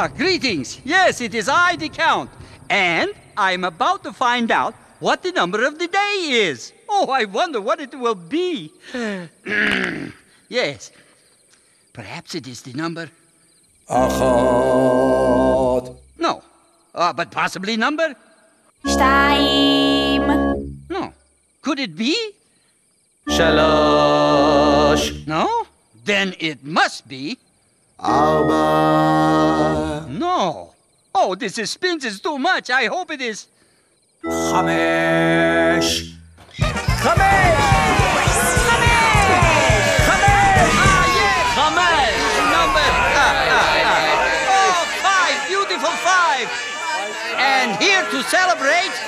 Ah, greetings. Yes, it is I, the Count. And I'm about to find out what the number of the day is. Oh, I wonder what it will be. Yes, perhaps it is the number... Achad. No, but possibly number... Shtaim. No, could it be... Shalosh. No, then it must be... Arba. No. Oh, the suspense is too much. I hope it is... Chamesh. Chamesh! Chamesh! Chamesh! Ah, yes! Chamesh! Number... Oh, 5! Beautiful 5! And here to celebrate...